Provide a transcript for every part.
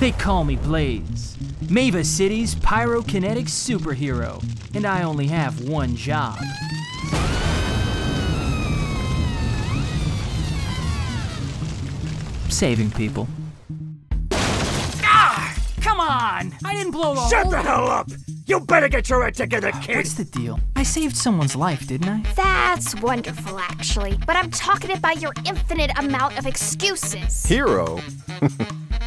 They call me Blaze, Mava City's pyrokinetic superhero, and I only have one job. Saving people. Ah! Come on! I didn't blow the Shut the hell up! You better get your act together, kid! What's the deal? I saved someone's life, didn't I? That's wonderful, actually. But I'm talking about your infinite amount of excuses. Hero?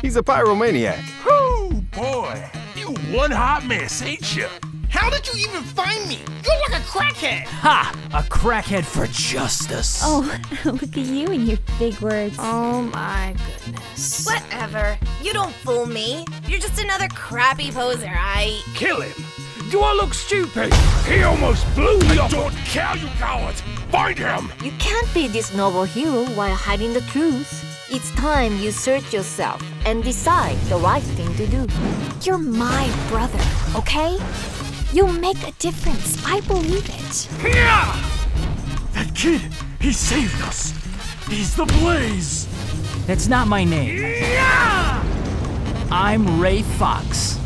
He's a pyromaniac. Whoo, boy. You one hot mess, ain't you? How did you even find me? You're like a crackhead! Ha! A crackhead for justice. Oh, look at you and your big words. Oh my goodness. Whatever. You don't fool me. You're just another crappy poser, I... Kill him! Do I look stupid? He almost blew me up! Don't care, you coward! Find him! You can't be this noble hero while hiding the truth. It's time you search yourself and decide the right thing to do. You're my brother, okay? You make a difference. I believe it. Yeah! That kid, he saved us. He's the Blaze. That's not my name. Yeah! I'm Ray Fox.